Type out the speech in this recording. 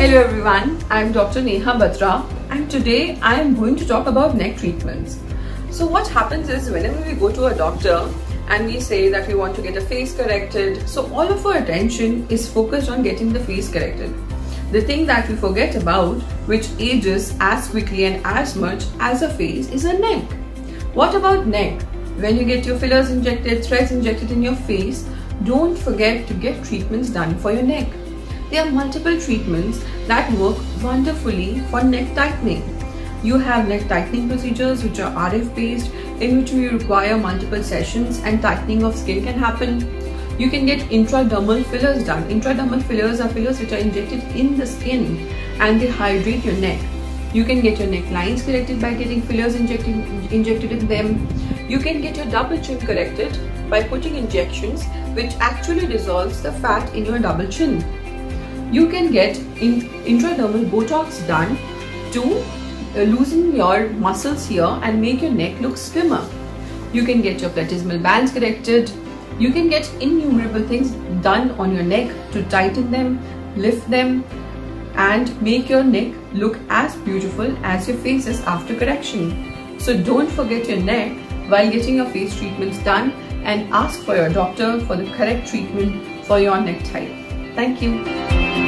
Hello everyone, I am Dr. Neha Batra and today I am going to talk about neck treatments. So what happens is whenever we go to a doctor and we say that we want to get a face corrected, so all of our attention is focused on getting the face corrected. The thing that we forget about, which ages as quickly and as much as a face, is a neck. What about neck? When you get your fillers injected, threads injected in your face, don't forget to get treatments done for your neck. There are multiple treatments that work wonderfully for neck tightening. You have neck tightening procedures which are RF based, in which we require multiple sessions and tightening of skin can happen. You can get intradermal fillers done. Intradermal fillers are fillers which are injected in the skin and they hydrate your neck. You can get your necklines corrected by getting fillers injected in them. You can get your double chin corrected by putting injections which actually dissolves the fat in your double chin. You can get intradermal Botox done to loosen your muscles here and make your neck look slimmer. You can get your platysmal bands corrected. You can get innumerable things done on your neck to tighten them, lift them, and make your neck look as beautiful as your face is after correction. So don't forget your neck while getting your face treatments done and ask for your doctor for the correct treatment for your neck type. Thank you.